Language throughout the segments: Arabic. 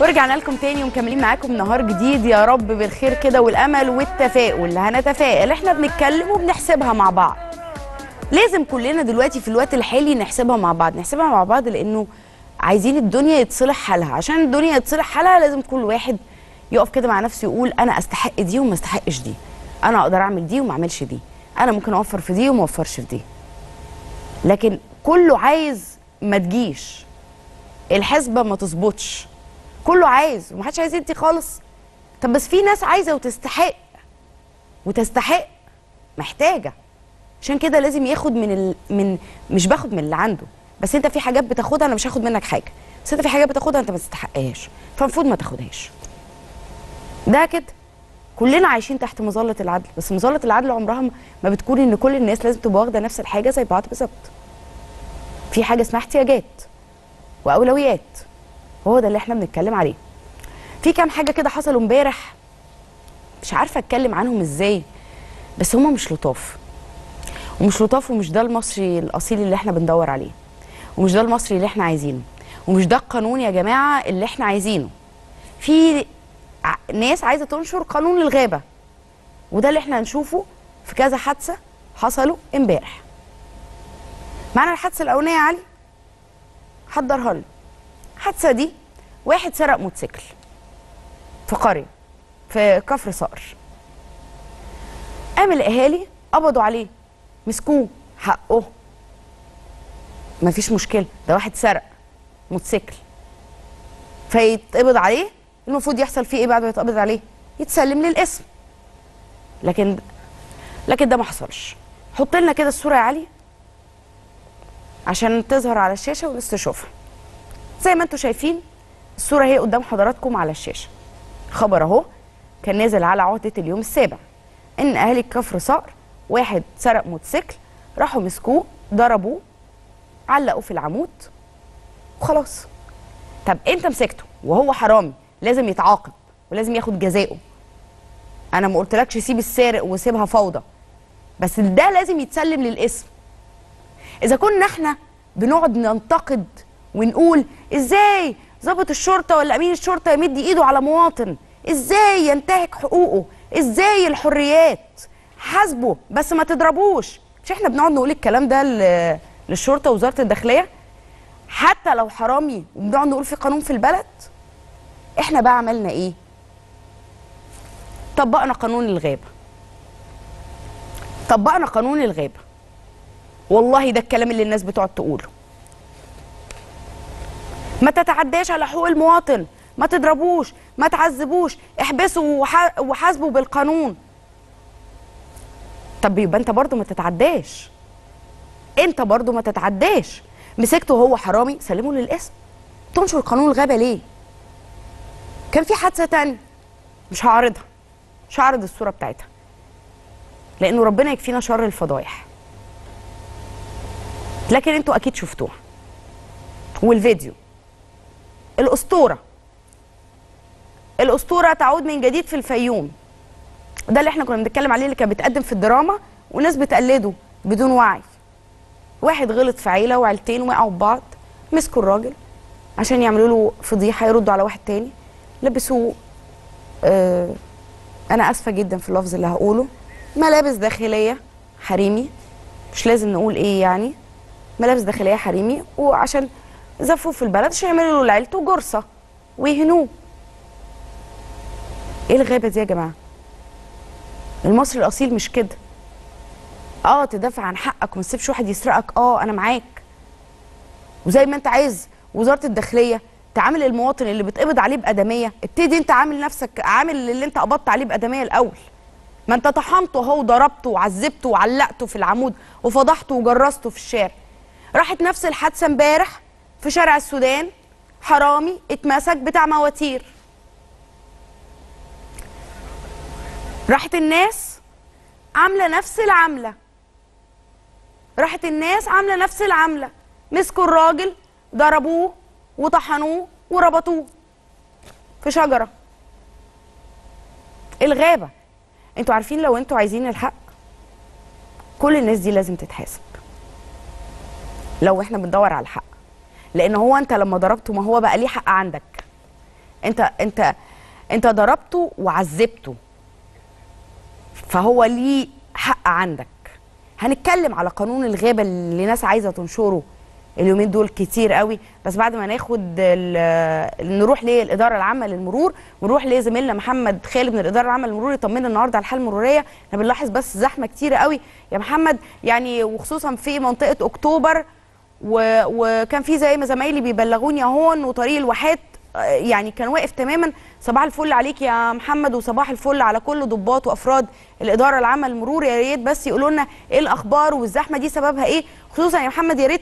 ورجعنا لكم تاني ومكملين معاكم نهار جديد يا رب بالخير كده والامل والتفاؤل. هنتفائل، احنا بنتكلم وبنحسبها مع بعض. لازم كلنا دلوقتي في الوقت الحالي نحسبها مع بعض لانه عايزين الدنيا يتصلح حالها. عشان الدنيا يتصلح حالها لازم كل واحد يقف كده مع نفسه يقول انا استحق دي وما استحقش دي، انا اقدر اعمل دي وما اعملش دي، انا ممكن اوفر في دي وما اوفرش في دي. لكن كله عايز ما تجيش الحسبه ما تظبطش، كله عايز ومحدش عايز يدي خالص. طب بس في ناس عايزه وتستحق محتاجه، عشان كده لازم ياخد مش باخد من اللي عنده، بس انت في حاجات بتاخدها انا مش هاخد منك حاجه، بس انت في حاجات بتاخدها انت ما تستحقهاش فالمفروض ما تاخدهاش. ده كده كلنا عايشين تحت مظله العدل، بس مظله العدل عمرها ما بتكون ان كل الناس لازم تبقى واخده نفس الحاجه زي بعض بالظبط. في حاجه اسمها احتياجات واولويات، هو ده اللي احنا بنتكلم عليه. في كام حاجه كده حصلوا امبارح مش عارفه اتكلم عنهم ازاي، بس هما مش لطاف ومش ده المصري الاصيل اللي احنا بندور عليه، ومش ده المصري اللي احنا عايزينه، ومش ده القانون يا جماعه اللي احنا عايزينه. في ناس عايزه تنشر قانون الغابه، وده اللي احنا هنشوفه في كذا حادثه حصلوا امبارح. معانا الحادثه الاولانيه يا علي حضرها لنا. الحادثه دي واحد سرق موتوسيكل في قريه في كفر صقر، قام الاهالي قبضوا عليه مسكوه حقه مفيش مشكله، ده واحد سرق موتوسيكل فيتقبض عليه المفروض يحصل فيه ايه بعد ما يتقبض عليه؟ يتسلم للقسم. لكن ده ما حصلش. حط لنا كده الصوره يا علي عشان تظهر على الشاشه والناس تشوفها. زي ما انتم شايفين الصوره هي قدام حضراتكم على الشاشه. خبر اهو كان نازل على عهده اليوم السابع ان اهالي كفر صقر واحد سرق موتوسيكل راحوا مسكوه ضربوه علقوه في العمود وخلاص. طب انت مسكته وهو حرامي لازم يتعاقب ولازم ياخد جزائه. انا ما قلتلكش سيب السارق وسيبها فوضى، بس ده لازم يتسلم للقسم. اذا كنا احنا بنقعد ننتقد ونقول ازاي ضابط الشرطه ولا امين الشرطه يمد ايده على مواطن، ازاي ينتهك حقوقه، ازاي الحريات، حاسبه بس ما تضربوش، مش احنا بنقعد نقول الكلام ده للشرطه ووزاره الداخليه حتى لو حرامي، وبنقعد نقول في قانون في البلد. احنا بقى عملنا ايه؟ طبقنا قانون الغابه. والله ده الكلام اللي الناس بتقعد تقوله، ما تتعداش على حقوق المواطن، ما تضربوش، ما تعذبوش، احبسوا وحاسبوا بالقانون. طب يبقى انت برضو ما تتعداش، مسكته وهو حرامي سلمه للقسم. تنشر قانون الغابه ليه؟ كان في حادثه تانية مش هعرض الصوره بتاعتها لانه ربنا يكفينا شر الفضايح، لكن انتوا اكيد شفتوها والفيديو. الاسطوره تعود من جديد في الفيوم، ده اللي احنا كنا بنتكلم عليه اللي كان بيتقدم في الدراما وناس بتقلده بدون وعي. واحد غلط في عيله وعيلتين وقعوا ببعض، مسكوا الراجل عشان يعملوا له فضيحه، يردوا على واحد تاني لبسوه انا اسفه جدا في اللفظ اللي هقوله ملابس داخليه حريمي، مش لازم نقول ايه يعني، ملابس داخليه حريمي، وعشان زفوه في البلد عشان يعملوا له لعيلته جرصه ويهنوه. ايه الغابه دي يا جماعه؟ المصري الاصيل مش كده. تدافع عن حقك وما تسيبش واحد يسرقك، انا معاك، وزي ما انت عايز وزاره الداخليه تعامل المواطن اللي بتقبض عليه بادميه، ابتدي انت عامل نفسك، عامل اللي انت قبضت عليه بادميه الاول. ما انت طحنته اهو وضربته وعذبته وعلقته في العمود وفضحته وجرسته في الشارع. راحت نفس الحادثه امبارح في شارع السودان، حرامي اتمسك بتاع مواتير. راحت الناس عامله نفس العمله، مسكوا الراجل ضربوه وطحنوه وربطوه في شجره. الغابه. انتوا عارفين لو انتوا عايزين الحق كل الناس دي لازم تتحاسب. لو احنا بندور على الحق، لان هو انت لما ضربته ما هو بقى ليه حق عندك، انت ضربته وعذبته، فهو ليه حق عندك. هنتكلم على قانون الغيبه اللي ناس عايزه تنشره اليومين دول كتير قوي، بس بعد ما ناخد نروح للاداره العامه للمرور، ونروح لزميلنا محمد خالد من الاداره العامه للمرور يطمنا النهارده على الحاله المروريه. احنا بنلاحظ بس زحمه كتير قوي يا محمد، يعني وخصوصا في منطقه اكتوبر، وكان في زي ما زمايلي بيبلغوني اهون، وطريق الواحات يعني كان واقف تماما. صباح الفل عليك يا محمد، وصباح الفل على كل ضباط وافراد الاداره العامه للمرور. يا ريت بس يقولوا لنا ايه الاخبار والزحمه دي سببها ايه، خصوصا يا محمد يا ريت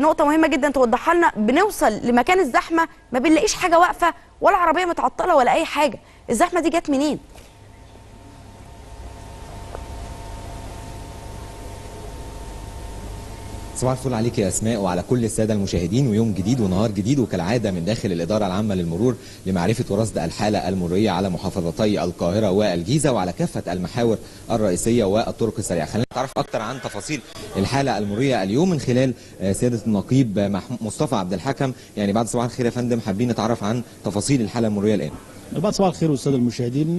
نقطه مهمه جدا توضحها لنا. بنوصل لمكان الزحمه ما بنلاقيش حاجه واقفه ولا عربيه متعطله ولا اي حاجه، الزحمه دي جت منين؟ صباح الفل عليك يا اسماء وعلى كل الساده المشاهدين، ويوم جديد ونهار جديد، وكالعاده من داخل الاداره العامه للمرور لمعرفه ورصد الحاله المروريه على محافظتي القاهره والجيزه وعلى كافه المحاور الرئيسيه والطرق السريعه. خلينا نتعرف اكتر عن تفاصيل الحاله المروريه اليوم من خلال سياده النقيب مصطفى عبد الحكم. يعني بعد صباح الخير يا فندم، حابين نتعرف عن تفاصيل الحاله المروريه الان. بعد صباح الخير والساده المشاهدين،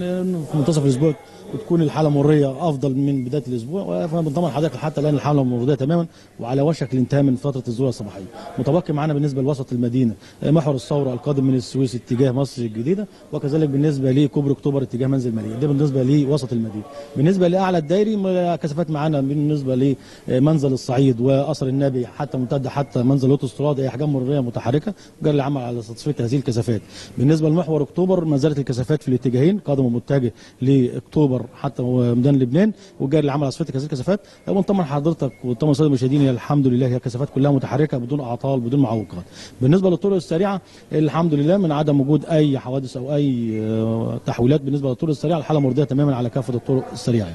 في منتصف الاسبوع وتكون الحاله المروريه افضل من بدايه الاسبوع، واحنا بنطمن حضرتك حتى الان الحاله المروريه تماما وعلى وشك الانتهاء من فتره الذروه الصباحيه. متبقي معانا بالنسبه لوسط المدينه محور الصوره القادم من السويس اتجاه مصر الجديده، وكذلك بالنسبه لكوبري اكتوبر اتجاه منزل مالي. ده بالنسبه لوسط المدينه. بالنسبه لاعلى الدائري كثافات معانا بالنسبه لمنزل الصعيد وقصر النبي حتى ممتده حتى منزل الاوتوستراد، هي احجام مروريه متحركه وجرى العمل على تطفيه هذه الكثافات. بالنسبه لمحور اكتوبر ما زالت الكثافات في الاتجاهين قادم ومتجه لاكتوبر حتى ميدان لبنان وجاري العمل على صفات كثافات. ونطمن حضرتك وطمن الساده المشاهدين، الحمد لله هي الكثافات كلها متحركه بدون اعطال بدون معوقات. بالنسبه للطرق السريعه الحمد لله من عدم وجود اي حوادث او اي تحويلات. بالنسبه للطرق السريعه الحاله مرضيه تماما على كافه الطرق السريعه.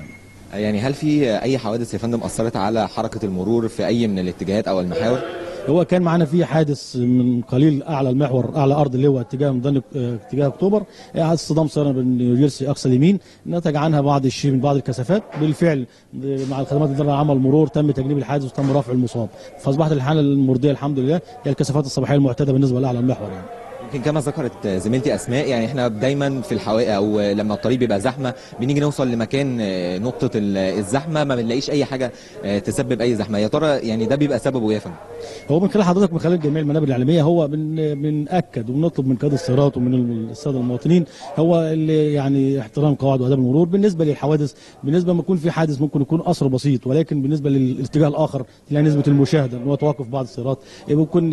يعني هل في اي حوادث يا فندم اثرت على حركه المرور في اي من الاتجاهات او المحاور؟ هو كان معانا في حادث من قليل اعلى المحور اعلى ارض اللي هو اتجاه اكتوبر، اصطدام سياره بالجيرسي اقصى اليمين، نتج عنها بعض الشيء من بعض الكثافات. بالفعل مع الخدمات الاداره العامه للمرور تم تجنيب الحادث وتم رفع المصاب، فاصبحت الحاله المرضيه الحمد لله هي الكثافات الصباحيه المعتاده بالنسبه لاعلى المحور. يمكن كما ذكرت زميلتي اسماء، يعني احنا دايما في الحوائق او لما الطريق بيبقى زحمه بنيجي نوصل لمكان نقطه الزحمه ما بنلاقيش اي حاجه تسبب اي زحمه. يا ترى يعني ده بيبقى سببه ايه يا فندم؟ هو من خلال حضرتك من خلال جميع المنابر الاعلاميه هو بنأكد وبنطلب من قاده السيارات ومن الساده المواطنين هو اللي يعني احترام قواعد واداب المرور. بالنسبه للحوادث بالنسبه ما يكون في حادث ممكن يكون اثر بسيط، ولكن بالنسبه للاتجاه الاخر تلاقي نسبه المشاهده ان هو توقف بعض السيارات ممكن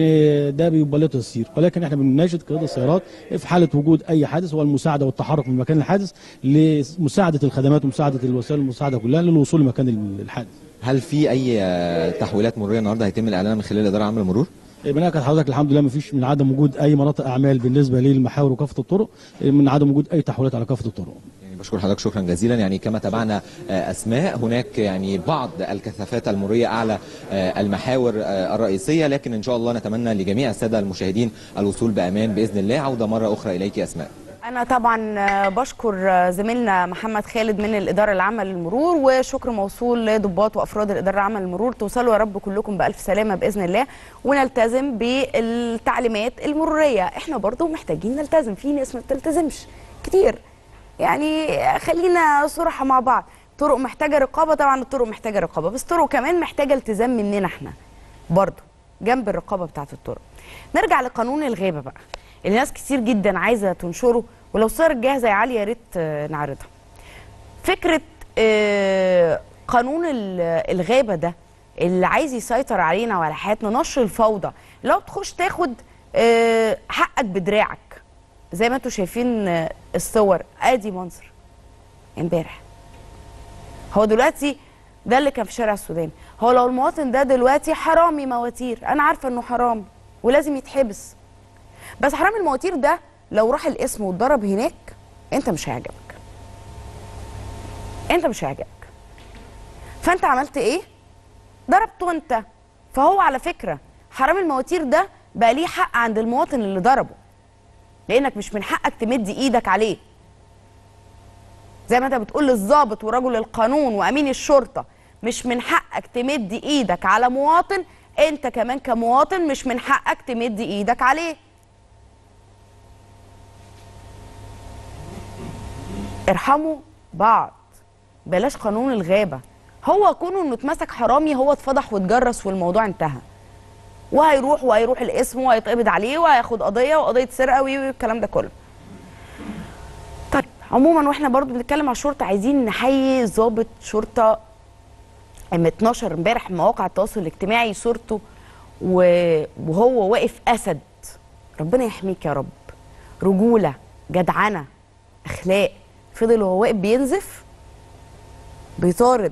ده بيبقى تسيير، ولكن احنا بنناشد قاده السيارات في حاله وجود اي حادث هو المساعده والتحرك من مكان الحادث لمساعده الخدمات ومساعده الوسائل ومساعده كلها للوصول لمكان الحادث. هل في اي تحويلات مروريه النهارده هيتم اعلانها من خلال الاداره العامه للمرور؟ بنأكد حضرتك الحمد لله مفيش من عدم وجود اي مناطق اعمال بالنسبه للمحاور وكافه الطرق، من عدم وجود اي تحويلات على كافه الطرق. بشكر حضرتك شكرا جزيلا. يعني كما تابعنا اسماء هناك يعني بعض الكثافات المروريه اعلى المحاور الرئيسيه، لكن ان شاء الله نتمنى لجميع الساده المشاهدين الوصول بامان باذن الله. عوده مره اخرى اليك يا اسماء. انا طبعا بشكر زميلنا محمد خالد من الاداره العامه للمرور، وشكر موصول لضباط وافراد الاداره العامه للمرور. توصلوا يا رب كلكم بالف سلامه باذن الله، ونلتزم بالتعليمات المروريه. احنا برضو محتاجين نلتزم، في ناس ما بتلتزمش كتير، يعني خلينا صراحه مع بعض. طرق محتاجه رقابه، طبعا الطرق محتاجه رقابه، بس طرق كمان محتاجه التزام مننا احنا برضو جنب الرقابه بتاعه الطرق. نرجع لقانون الغيبه بقى اللي ناس كتير جدا عايزه تنشره، ولو صارت جاهزه يا علي يا ريت نعرضها. فكره قانون الغيبه ده اللي عايز يسيطر علينا وعلى حياتنا، نشر الفوضى، لو تخش تاخد حقك بدراعك زي ما انتوا شايفين الصور. ادي منظر امبارح، هو دلوقتي ده اللي كان في شارع السودان. هو لو المواطن ده دلوقتي حرامي مواتير، انا عارفه انه حرامي ولازم يتحبس، بس حرامي المواتير ده لو راح القسم واتضرب هناك انت مش هيعجبك، انت مش هيعجبك. فانت عملت ايه؟ ضربته انت. فهو على فكره حرامي المواتير ده بقى ليه حق عند المواطن اللي ضربه، لانك مش من حقك تمد ايدك عليه. زي ما انت بتقول للظابط ورجل القانون وامين الشرطه مش من حقك تمد ايدك على مواطن، انت كمان كمواطن مش من حقك تمد ايدك عليه. ارحموا بعض، بلاش قانون الغابة. هو كونه انه اتمسك حرامي هو اتفضح واتجرس والموضوع انتهى، وهيروح الاسم وهيتقبض عليه وهياخد قضية وقضية سرقة والكلام ده كله. طيب عموما واحنا برضو بنتكلم على الشرطة، عايزين نحيي ضابط شرطة اما 12 امبارح مواقع التواصل الاجتماعي صورته وهو واقف اسد، ربنا يحميك يا رب. رجولة، جدعنة، اخلاق، فضل وهو واقف بينزف بيطارد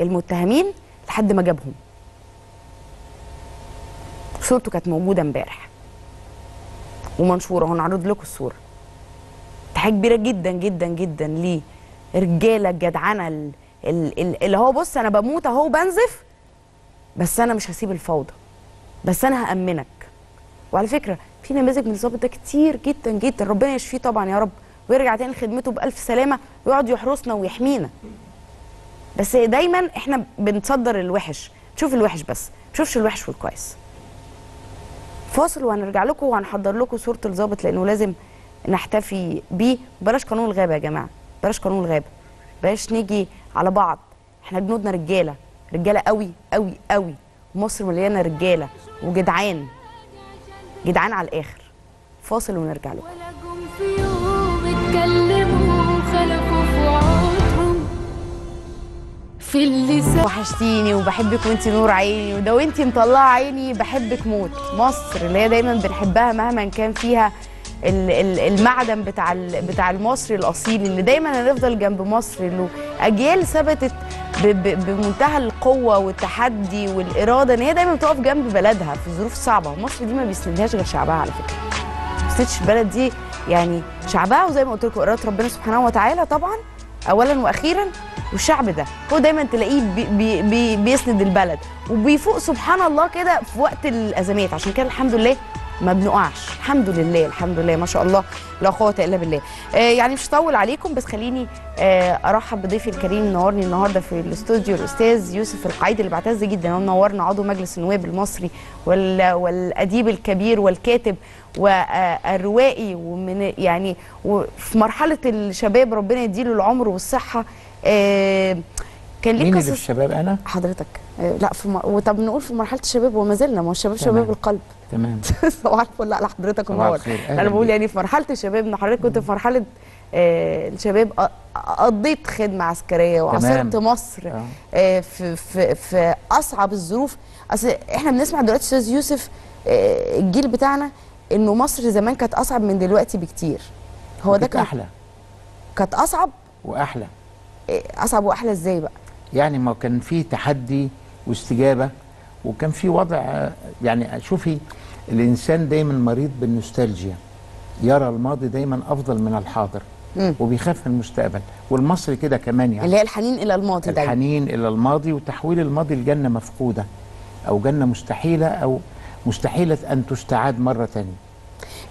المتهمين لحد ما جابهم. صورته كانت موجوده امبارح ومنشوره، هنعرض لكم الصوره. تحيه كبيره جدا جدا جدا ليه، رجاله الجدعنه اللي هو بص انا بموت اهو بنزف، بس انا مش هسيب الفوضى، بس انا هامنك. وعلى فكره في نماذج من الظابط ده كتير جدا جدا، ربنا يشفيه طبعا يا رب ويرجع تاني لخدمته بالف سلامه ويقعد يحرسنا ويحمينا. بس دايما احنا بنتصدر الوحش، نشوف الوحش بس، ما نشوفش الوحش والكويس. فاصل وهنرجع لكم وهنحضر لكم صوره الظابط لانه لازم نحتفي بيه. بلاش قانون الغابه يا جماعه، بلاش قانون الغابه، بلاش نيجي على بعض. احنا جنودنا رجاله، رجاله قوي قوي قوي، ومصر مليانه رجاله وجدعان، جدعان على الاخر. فاصل ونرجع لكم. وحشتيني وبحبك وانتي نور عيني، وده وانتي مطلعه عيني بحبك موت. مصر اللي هي دايما بنحبها مهما كان فيها المعدن بتاع المصري الاصيل، اللي دايما هنفضل جنب مصر، اللي اجيال ثبتت بمنتهى القوه والتحدي والاراده ان هي دايما بتقف جنب بلدها في الظروف الصعبه. ومصر دي ما بيسندهاش غير شعبها على فكره، ما بيسندش البلد دي يعني شعبها، وزي ما قلت لكم اراده ربنا سبحانه وتعالى طبعا اولا واخيرا. والشعب ده هو دايما تلاقيه بي بي بي بيسند البلد وبيفوق سبحان الله كده في وقت الازمات. عشان كده الحمد لله ما بنقعش، الحمد لله الحمد لله ما شاء الله لا قوه الا بالله. يعني مش هطول عليكم، بس خليني ارحب بضيفي الكريم منورني النهارده في الاستوديو، الاستاذ يوسف القعيد، اللي بعتز جدا هو منورنا، عضو مجلس النواب المصري والاديب الكبير والكاتب والروائي، ومن يعني وفي مرحله الشباب ربنا يديله العمر والصحه. كان ليه قصص. مين اللي في الشباب؟ انا حضرتك لا في طب نقول في مرحله الشباب وما زلنا، ما هو الشباب شباب القلب. تمام صباح الفل. لا لحضرتك منور. انا بقول يعني في مرحله الشباب، ان حضرتك كنت في مرحله الشباب، قضيت خدمه عسكريه وعاصرت مصر في اصعب الظروف. اصل احنا بنسمع دلوقتي استاذ يوسف الجيل بتاعنا انه مصر زمان كانت اصعب من دلوقتي بكتير. هو ده كان احلى، كانت اصعب واحلى. اصعب واحلى ازاي بقى؟ يعني ما كان في تحدي واستجابه، وكان في وضع يعني شوفي الانسان دايما مريض بالنوستالجيا، يرى الماضي دايما افضل من الحاضر وبيخاف من المستقبل، والمصري كده كمان يعني اللي هي الحنين الى الماضي، دايما الحنين الى الماضي وتحويل الماضي لجنه مفقوده او جنه مستحيله او مستحيله ان تستعاد مره ثانيه.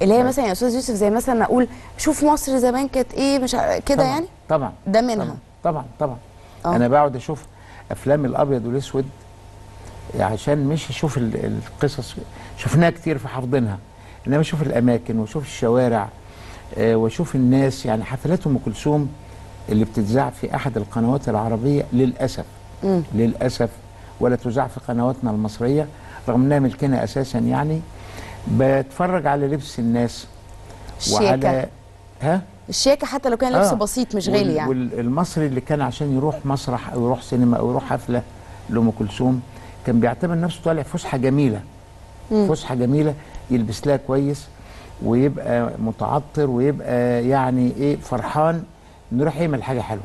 اللي هي مثلا يا استاذ يوسف زي مثلا اقول شوف مصر زمان كانت ايه مش كده يعني؟ طبعا ده منها طبعا. انا بقعد اشوف افلام الابيض والاسود عشان مش اشوف القصص شفناها كتير فحافظينها، انما اشوف الاماكن واشوف الشوارع واشوف الناس. يعني حفلات ام كلثوم اللي بتتذاع في احد القنوات العربيه للاسف للاسف ولا تذاع في قنواتنا المصريه رغم انها ملكنا اساسا. يعني بتفرج على لبس الناس الشيكة. وعلى الشياكه حتى لو كان لبس بسيط مش غالي يعني. والمصري اللي كان عشان يروح مسرح او يروح سينما او يروح حفله لام كلثوم كان بيعتبر نفسه طالع فسحه جميله، فسحه جميله يلبس لها كويس ويبقى متعطر ويبقى يعني ايه فرحان انه راح يعمل حاجه حلوه.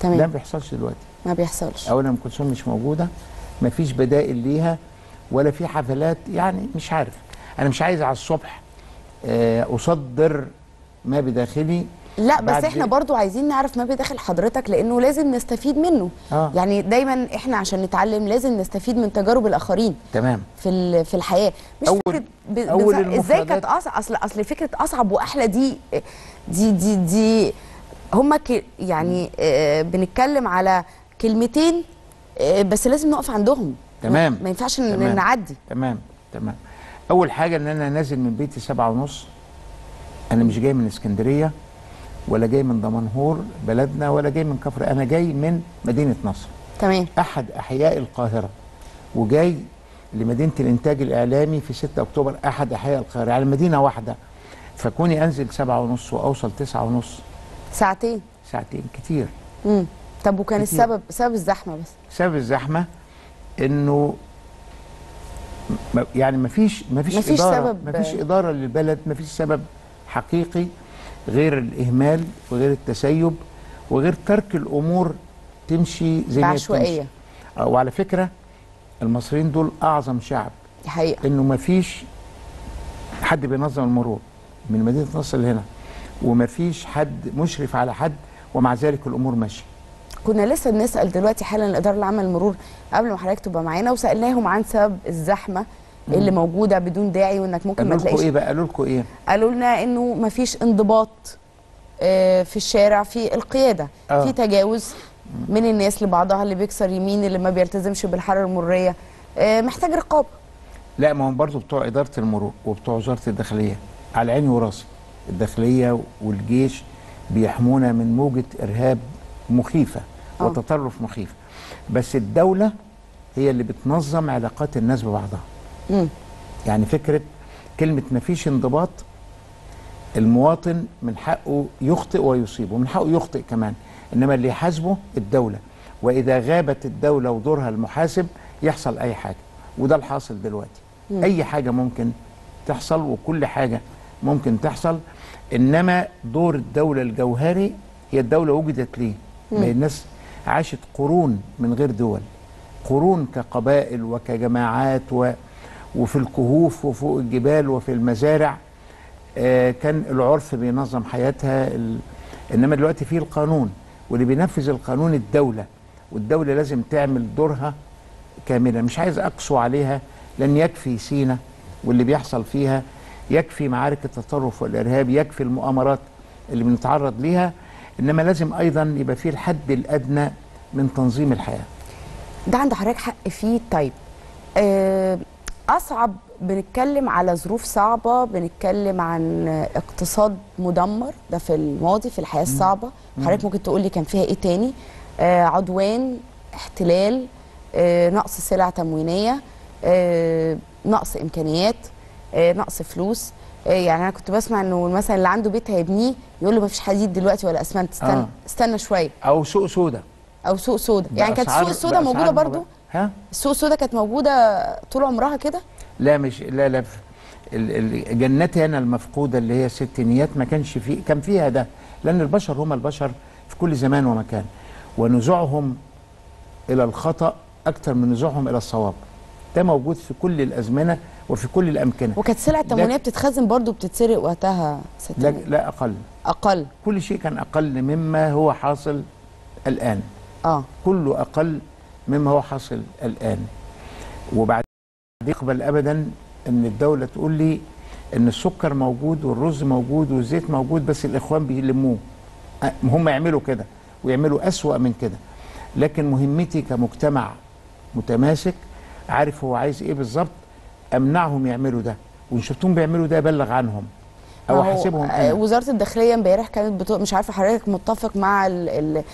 تمام. ده ما بيحصلش دلوقتي، ما بيحصلش. اولا ام كلثوم مش موجوده، ما فيش بدائل ليها، ولا في حفلات. يعني مش عارف، انا مش عايز على الصبح اصدر ما بداخلي، لا بس احنا برضو عايزين نعرف ما بداخل حضرتك لانه لازم نستفيد منه. يعني دايما احنا عشان نتعلم لازم نستفيد من تجارب الاخرين. تمام. في الحياه مش فكره ازاي كانت اصل فكره اصعب واحلى دي دي دي, دي هم يعني بنتكلم على كلمتين بس لازم نقف عندهم. تمام. ما ينفعش تمام. نعدي. تمام. اول حاجه ان انا نازل من بيتي 7:30، انا مش جاي من اسكندريه ولا جاي من دمنهور بلدنا ولا جاي من كفر، انا جاي من مدينة نصر، تمام، احد احياء القاهرة، وجاي لمدينة الانتاج الاعلامي في 6 اكتوبر احد احياء القاهرة، على مدينة واحدة. فكوني انزل 7:30 واوصل 9:30، ساعتين كتير. طب وكان كتير. السبب الزحمة بس؟ سبب الزحمة انه يعني مفيش إدارة، سبب مفيش إدارة للبلد، مفيش سبب حقيقي غير الإهمال وغير التسيب وغير ترك الأمور تمشي زي ما هي. وعلى فكرة المصريين دول أعظم شعب حقيقة، إنه مفيش حد بينظم المرور من مدينة نصر لهنا، ومفيش حد مشرف على حد، ومع ذلك الأمور ماشية. كنا لسه بنسأل دلوقتي حالا الإدارة العامة للمرور قبل ما حضرتك تبقى معانا، وسألناهم عن سبب الزحمة اللي موجودة بدون داعي، وإنك ممكن ما تلاقيش. إيه بقى قالوا لكم إيه؟ قالوا لنا إنه ما فيش انضباط في الشارع في القيادة، في تجاوز من الناس لبعضها، اللي بيكسر يمين، اللي ما بيلتزمش بالحرة المرورية، محتاج رقابة. لا، ما هم برضه بتوع إدارة المرور وبتوع وزارة الداخلية على عيني وراسي، الداخلية والجيش بيحمونا من موجة إرهاب مخيفة وتطرف مخيف، بس الدولة هي اللي بتنظم علاقات الناس ببعضها. يعني فكرة كلمة مفيش انضباط، المواطن من حقه يخطئ ويصيب، ومن حقه يخطئ كمان، إنما اللي يحاسبه الدولة، وإذا غابت الدولة ودورها المحاسب يحصل أي حاجة، وده الحاصل دلوقتي. أي حاجة ممكن تحصل، وكل حاجة ممكن تحصل، إنما دور الدولة الجوهري، هي الدولة وجدت ليه؟ ما الناس عاشت قرون من غير دول، قرون كقبائل وكجماعات وفي الكهوف وفوق الجبال وفي المزارع، كان العرف بينظم حياتها، إنما دلوقتي فيه القانون، واللي بينفذ القانون الدولة، والدولة لازم تعمل دورها كاملا. مش عايز أقسو عليها، لأن يكفي سينا واللي بيحصل فيها، يكفي معارك التطرف والإرهاب، يكفي المؤامرات اللي بنتعرض ليها، إنما لازم أيضا يبقى فيه الحد الأدنى من تنظيم الحياة. ده عند حضرتك حق فيه. طيب أصعب، بنتكلم على ظروف صعبة، بنتكلم عن اقتصاد مدمر، ده في الماضي في الحياة الصعبة. حضرتك ممكن تقول لي كان فيها إيه تاني؟ عدوان، احتلال، نقص سلع تموينية، نقص إمكانيات، نقص فلوس. يعني أنا كنت بسمع إنه مثلا اللي عنده بيت هيبنيه يقول له مفيش حديد دلوقتي ولا أسمنت، استنى شوية، أو سوق سودا، يعني كانت السوق السودا موجودة برضو؟ ها؟ السوق السودا كانت موجودة طول عمرها كده؟ لا، مش لا جنتي أنا المفقودة اللي هي الستينيات ما كانش فيه، كان فيها ده، لأن البشر هم البشر في كل زمان ومكان، ونزوعهم إلى الخطأ أكتر من نزوعهم إلى الصواب، ده موجود في كل الأزمنة وفي كل الأمكنة. وكانت سلعة تموينية بتتخزن برضو، بتتسرق وقتها ستين. لا، أقل، كل شيء كان أقل مما هو حاصل الآن. كله أقل مما هو حاصل الآن. وبعدين يقبل أبدا أن الدولة تقول لي أن السكر موجود والرز موجود والزيت موجود، بس الإخوان بيلموه، هم يعملوا كده ويعملوا أسوأ من كده. لكن مهمتي كمجتمع متماسك عارف هو عايز إيه بالظبط، أمنعهم يعملوا ده، وإن شفتهم بيعملوا ده بلغ عنهم أو أحاسبهم. وزارة الداخلية امبارح كانت مش عارفة حضرتك متفق مع اللي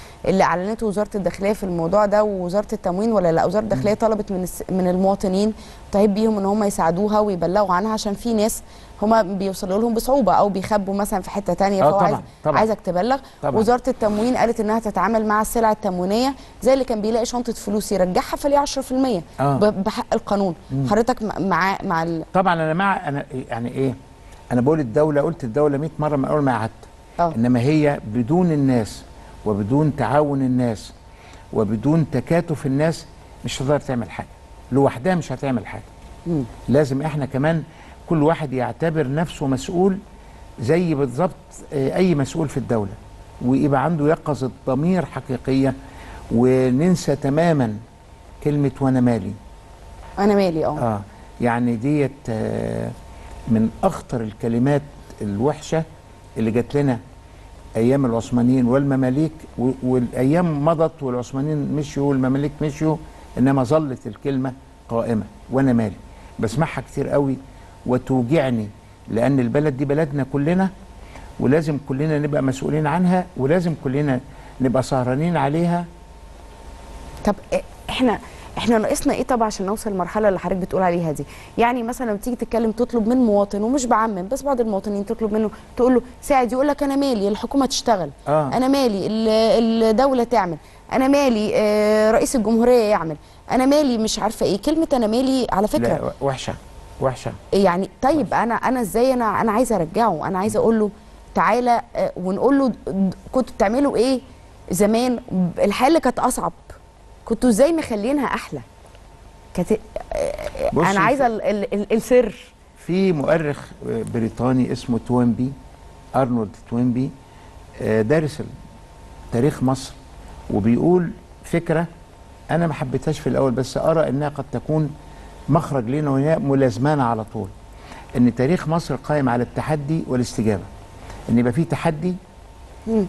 أعلنته وزارة الداخلية في الموضوع ده ووزارة التموين ولا لا؟ وزارة الداخلية طلبت من المواطنين تهيب بيهم إن هم يساعدوها ويبلغوا عنها، عشان في ناس هما بيوصلوا لهم بصعوبة أو بيخبوا مثلا في حتة تانية، فهو عايزك تبلغ. وزارة التموين قالت إنها تتعامل مع السلع التموينية زي اللي كان بيلاقي شنطة فلوس يرجعها فليه 10% بحق القانون. حضرتك مع طبعا أنا مع، أنا يعني إيه، أنا بقول الدولة، قلت الدولة 100 مرة من أول ما قعدت، إنما هي بدون الناس وبدون تعاون الناس وبدون تكاتف الناس مش هتقدر تعمل حاجة لوحدها، مش هتعمل حاجة. لازم إحنا كمان كل واحد يعتبر نفسه مسؤول زي بالظبط أي مسؤول في الدولة، ويبقى عنده يقظة ضمير حقيقية، وننسى تماما كلمة وأنا مالي. أنا مالي يعني ديت من أخطر الكلمات الوحشة اللي جات لنا أيام العثمانيين والمماليك، والأيام مضت والعثمانيين مشيوا والمماليك مشيوا، إنما ظلت الكلمة قائمة، وأنا مالي. بسمعها كتير قوي وتوجعني، لأن البلد دي بلدنا كلنا، ولازم كلنا نبقى مسؤولين عنها، ولازم كلنا نبقى سهرانين عليها. طب احنا ناقصنا ايه طب عشان نوصل للمرحله اللي حضرتك بتقول عليها دي؟ يعني مثلا لما تيجي تتكلم تطلب من مواطن، ومش بعمم بس بعض المواطنين تطلب منه تقول له ساعد، يقول لك انا مالي الحكومه تشتغل، انا مالي الدوله تعمل، انا مالي رئيس الجمهوريه يعمل، انا مالي مش عارفه ايه. كلمه انا مالي على فكره لا وحشه وحشه يعني. طيب وحشة. انا ازاي انا عايزه ارجعه، انا عايزه اقول له تعالى ونقول له كنتوا بتعملوا ايه زمان، الحياه اللي كانت اصعب كنتوا ازاي مخلينها احلى. انا عايزه السر. في مؤرخ بريطاني اسمه توينبي، أرنولد توينبي، دارس تاريخ مصر، وبيقول فكره انا ما حبيتهاش في الاول، بس ارى انها قد تكون مخرج لنا وهي ملازمانا على طول، ان تاريخ مصر قائم على التحدي والاستجابه. ان يبقى في تحدي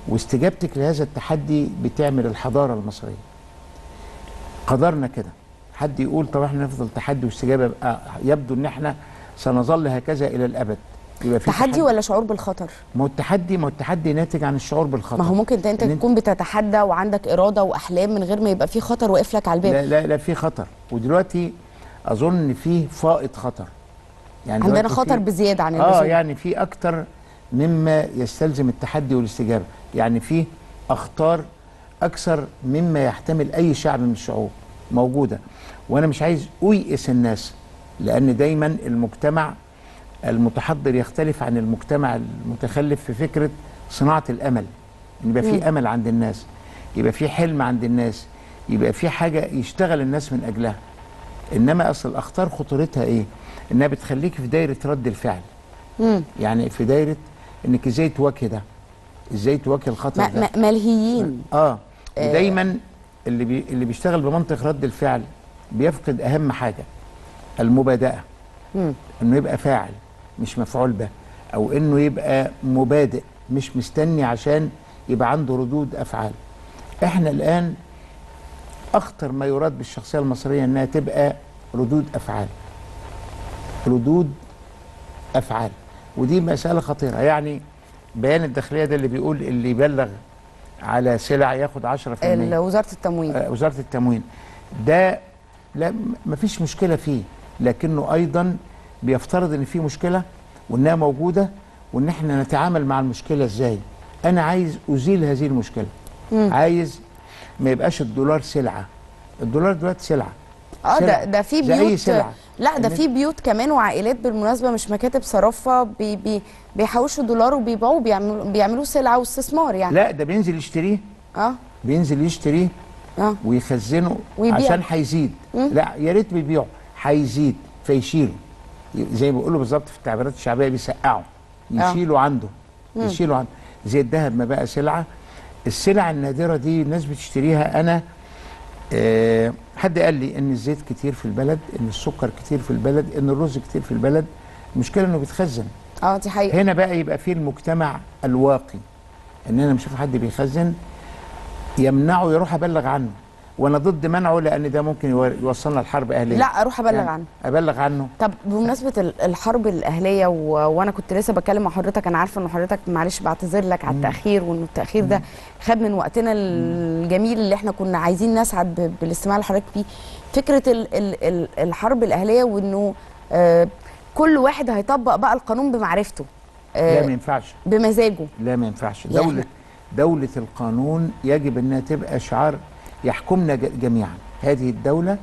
واستجابتك لهذا التحدي بتعمل الحضاره المصريه. قدرنا كده. حد يقول طب احنا نفضل تحدي واستجابه، يبدو ان احنا سنظل هكذا الى الابد. يبقى في تحدي ولا شعور بالخطر؟ ما هو التحدي ناتج عن الشعور بالخطر. ما هو ممكن انت تكون بتتحدى وعندك اراده واحلام من غير ما يبقى في خطر واقف لك على الباب. لا في خطر، ودلوقتي اظن فيه فائض خطر. يعني عندنا خطر بزياده عن اللزوم. يعني في اكتر مما يستلزم التحدي والاستجابه، يعني في اخطار أكثر مما يحتمل أي شعب من الشعوب موجودة. وأنا مش عايز أيئس الناس، لأن دايما المجتمع المتحضر يختلف عن المجتمع المتخلف في فكرة صناعة الأمل. يبقى في أمل عند الناس، يبقى في حلم عند الناس، يبقى في حاجة يشتغل الناس من أجلها. إنما أصل الأخطار خطورتها إيه؟ إنها بتخليك في دايرة رد الفعل. يعني في دايرة إنك إزاي تواجه ده، إزاي تواجه الخطر ده. ملهيين. ودايما اللي بيشتغل بمنطق رد الفعل بيفقد اهم حاجه، المبادئه. انه يبقى فاعل مش مفعول به، او انه يبقى مبادئ مش مستني عشان يبقى عنده ردود افعال. احنا الان اخطر ما يراد بالشخصيه المصريه انها تبقى ردود افعال، ودي مساله خطيره. يعني بيان الداخليه ده اللي بيقول اللي يبلغ على سلع ياخد 10%. وزارة التموين. وزارة التموين ده لا مفيش مشكلة فيه، لكنه أيضا بيفترض إن في مشكلة وإنها موجودة وإن إحنا نتعامل مع المشكلة إزاي. أنا عايز أزيل هذه المشكلة. عايز ما يبقاش الدولار سلعة. الدولار دلوقتي سلعة. ده في بيوت، لا ده في بيوت كمان وعائلات بالمناسبة مش مكاتب صرافة بيحوشوا دولار وبيبيعوه، بيعملوا سلعة واستثمار يعني. لا ده بينزل يشتريه. بينزل يشتريه ويخزنه عشان هيزيد. لا يا ريت بيبيعه، هيزيد فيشيله زي ما بيقولوا بالظبط في التعبيرات الشعبية بيسقعوا، يشيلوا عنده زي الذهب ما بقى سلعة. السلع النادرة دي الناس بتشتريها. أنا حد قال لي ان الزيت كتير في البلد، ان السكر كتير في البلد، ان الرز كتير في البلد. المشكله انه بيتخزن. دي حقيقه. هنا بقى يبقى في المجتمع الواقي، ان انا مش هشوف حد بيخزن يمنعه يروح ابلغ عنه. وانا ضد منعه لان ده ممكن يوصلنا لحرب اهليه. لا اروح ابلغ يعني عنه. ابلغ عنه. طب بمناسبه الحرب الاهليه وانا كنت لسه بكلم مع حضرتك، انا عارفه ان حضرتك معلش بعتذر لك على التاخير، وان التاخير ده خد من وقتنا الجميل اللي احنا كنا عايزين نسعد بالاستماع لحضرتك فيه. فكره الحرب الاهليه، وانه كل واحد هيطبق بقى القانون بمعرفته. لا ما ينفعش. بمزاجه. لا ما ينفعش. دوله القانون يجب انها تبقى شعار يحكمنا جميعا. هذه الدولة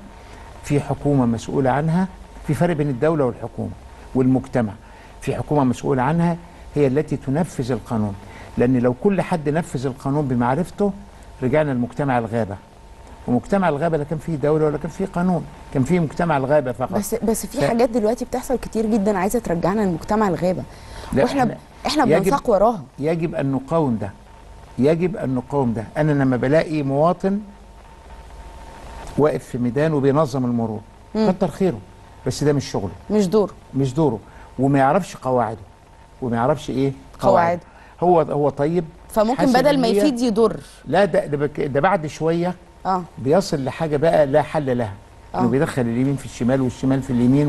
في حكومة مسؤولة عنها. في فرق بين الدولة والحكومة والمجتمع. في حكومة مسؤولة عنها هي التي تنفذ القانون، لأن لو كل حد نفذ القانون بمعرفته رجعنا لمجتمع الغابة. ومجتمع الغابة لا كان فيه دولة ولا كان فيه قانون، كان فيه مجتمع الغابة فقط. بس في حاجات دلوقتي بتحصل كتير جدا عايزة ترجعنا لمجتمع الغابة، واحنا بنساق وراها. يجب أن نقاوم ده. أنا لما بلاقي مواطن واقف في ميدان وبينظم المرور كتر خيره، بس ده مش شغله، مش دوره، وما يعرفش قواعده، وما يعرفش ايه قواعده. هو طيب، فممكن بدل ما يفيد يضر. لا ده بعد شويه بيصل لحاجه بقى لا حل لها، انه بيدخل اليمين في الشمال والشمال في اليمين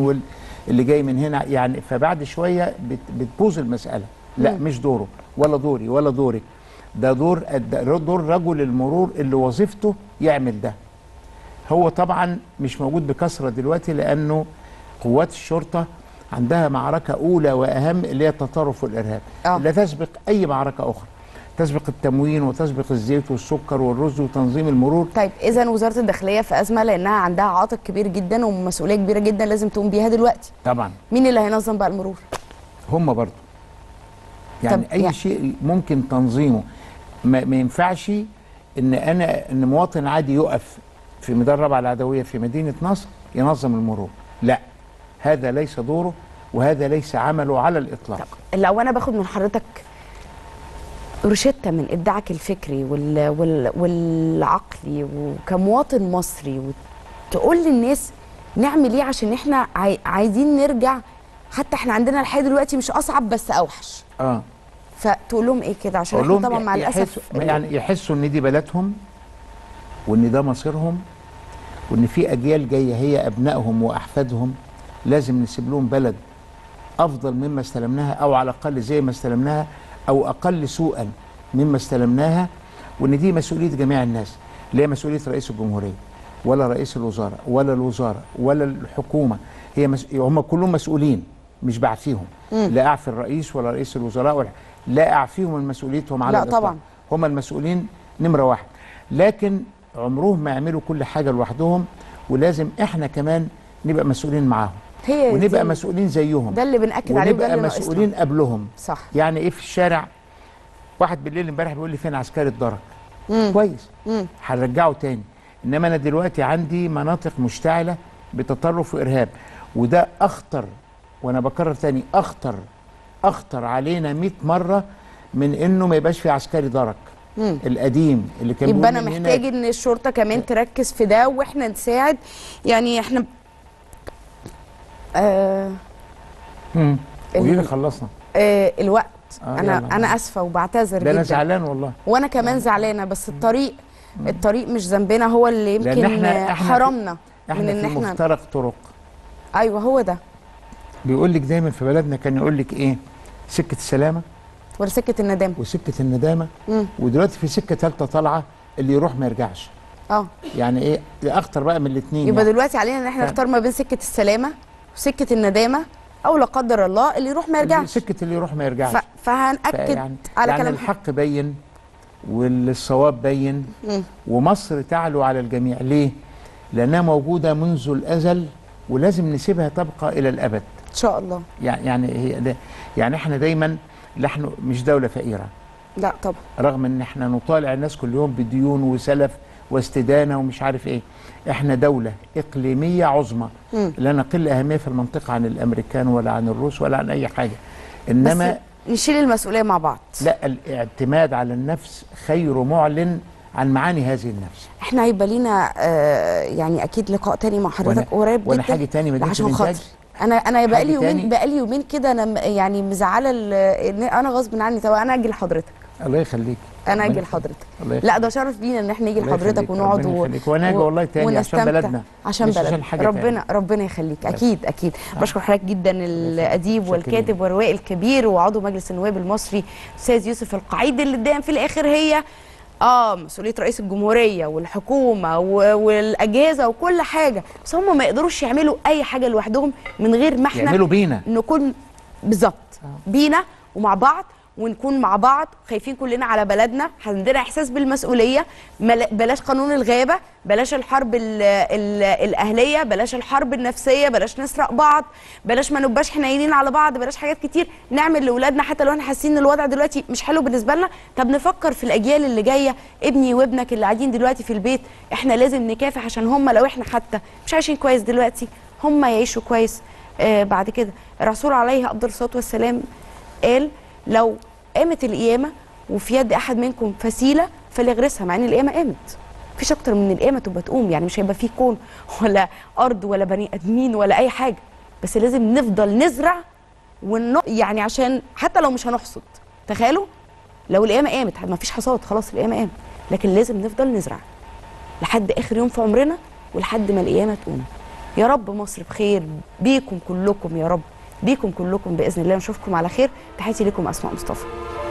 واللي جاي من هنا يعني. فبعد شويه بتبوظ المساله. لا مش دوره ولا دوري ولا دورك، ده دور رجل المرور اللي وظيفته يعمل ده. هو طبعا مش موجود بكثرة دلوقتي لأنه قوات الشرطة عندها معركة أولى وأهم اللي هي التطرف والإرهاب، لا تسبق أي معركة أخرى، تسبق التموين وتسبق الزيت والسكر والرز وتنظيم المرور. طيب إذا وزارة الداخلية في أزمة لأنها عندها عاتق كبير جدا ومسؤولية كبيرة جدا لازم تقوم بيها دلوقتي. طبعا. مين اللي هينظم بقى المرور؟ هم برضه. يعني أي شيء ممكن تنظيمه، ما ينفعش إن مواطن عادي يقف في ميدان الرابعة العدوية في مدينة نصر ينظم المرور، لا. هذا ليس دوره وهذا ليس عمله على الإطلاق. لو أنا باخد من حضرتك روشتة من إبداعك الفكري والعقلي وكمواطن مصري وتقول للناس نعمل إيه عشان إحنا عايزين نرجع، حتى إحنا عندنا الحياة دلوقتي مش أصعب بس أوحش. فتقول لهم إيه كده عشان إحنا طبعا مع الأسف يعني يحسوا إن دي بلدهم وإن ده مصيرهم وإن في أجيال جاية هي أبنائهم وأحفادهم، لازم نسيب لهم بلد أفضل مما استلمناها أو على الأقل زي ما استلمناها أو أقل سوءا مما استلمناها، وإن دي مسؤولية جميع الناس، لا مسؤولية رئيس الجمهورية ولا رئيس الوزارة ولا الحكومة، هي هم كلهم مسؤولين مش بعفيهم. لا أعفي الرئيس ولا رئيس الوزراء لا أعفيهم من مسؤوليتهم على الإطلاق. طبعا هم المسؤولين نمرة واحد، لكن عمرهم ما يعملوا كل حاجة لوحدهم، ولازم إحنا كمان نبقى مسؤولين معاهم ونبقى مسؤولين زيهم. ده اللي بنأكد عليه، ونبقى مسؤولين قبلهم. صح. يعني إيه في الشارع؟ واحد بالليل امبارح بيقول لي فين عسكري الدرك؟ كويس، هنرجعه تاني. إنما أنا دلوقتي عندي مناطق مشتعلة بتطرف وإرهاب، وده أخطر، وأنا بكرر تاني، أخطر أخطر علينا 100 مرة من إنه ما يبقاش في عسكري درك القديم اللي كان. يبقى أنا محتاج إن الشرطة كمان تركز في ده وإحنا نساعد. يعني إحنا قولي لي خلصنا الوقت. انا اسفه وبعتذر جدا. انا زعلان والله، وانا كمان زعلانه، بس الطريق مش ذنبنا، هو اللي يمكن حرمنا من ان احنا مفترق طرق. ايوه هو ده. بيقول لك دايما في بلدنا كان يقول لك ايه، سكه السلامه ولا سكه الندامه، وسكه الندامه. ودلوقتي في سكه ثالثه طالعه، اللي يروح ما يرجعش. يعني ايه اخطر بقى من الاثنين. يبقى دلوقتي علينا ان احنا نختار ما بين سكه السلامه سكة الندامة، أو لا قدر الله اللي يروح ما يرجعش، سكة اللي يروح ما يرجعش. فهنأكد على كلام الحق بين والصواب بين، ومصر تعلو على الجميع. ليه؟ لأنها موجودة منذ الأزل ولازم نسيبها تبقى إلى الأبد إن شاء الله. يعني إحنا دايما نحن مش دولة فقيرة، لا طبعا، رغم إن إحنا نطالع الناس كل يوم بديون وسلف واستدانة ومش عارف إيه. احنا دولة إقليمية عظمى، لا نقل أهمية في المنطقة عن الأمريكان ولا عن الروس ولا عن أي حاجة، إنما نشيل المسؤولية مع بعض. لا، الاعتماد على النفس خير معلن عن معاني هذه النفس. احنا هيبقى لينا يعني أكيد لقاء تاني مع حضرتك قريب جدا. وأنا حاجة تاني ما ديتش بنتاج. أنا بقالي يومين كده أنا يعني مزعلة، أنا غصب عني. طب أنا أجي لحضرتك. الله يخليك. انا اجي لحضرتك. لا ده شرف لينا ان احنا نيجي لحضرتك ونقعد وناجي والله تاني عشان بلدنا، عشان بلدنا. ربنا يخليك. اكيد اكيد. بشكر حضرتك جدا، الاديب والكاتب والروائي الكبير وعضو مجلس النواب المصري استاذ يوسف القعيد، اللي دايما في الاخر هي مسؤوليه رئيس الجمهوريه والحكومه والاجهزه وكل حاجه، بس هم ما يقدروش يعملوا اي حاجه لوحدهم من غير ما احنا يعملوا بينا، نكون بالظبط بينا ومع بعض، ونكون مع بعض خايفين كلنا على بلدنا، عندنا احساس بالمسؤوليه. بلاش قانون الغابه، بلاش الحرب الاهليه، بلاش الحرب النفسيه، بلاش نسرق بعض، بلاش ما نبقاش حنينين على بعض، بلاش حاجات كتير نعمل لاولادنا حتى لو احنا حاسين ان الوضع دلوقتي مش حلو بالنسبه لنا. طب نفكر في الاجيال اللي جايه، ابني وابنك اللي قاعدين دلوقتي في البيت، احنا لازم نكافح عشان هم لو احنا حتى مش عايشين كويس دلوقتي هم يعيشوا كويس بعد كده. الرسول عليه افضل الصلاه والسلام قال لو قامت القيامة وفي يد أحد منكم فسيلة فليغرسها، مع إن القيامة قامت، مفيش أكتر من القيامة تبقى تقوم، يعني مش هيبقى فيه كون ولا أرض ولا بني آدمين ولا أي حاجة، بس لازم نفضل نزرع يعني عشان حتى لو مش هنحصد، تخيلوا لو القيامة قامت مفيش حصاد، خلاص القيامة قامت، لكن لازم نفضل نزرع لحد آخر يوم في عمرنا ولحد ما القيامة تقوم. يا رب مصر بخير، بيكم كلكم يا رب، بيكم كلكم بإذن الله، نشوفكم على خير. تحياتي لكم أسماء مصطفى.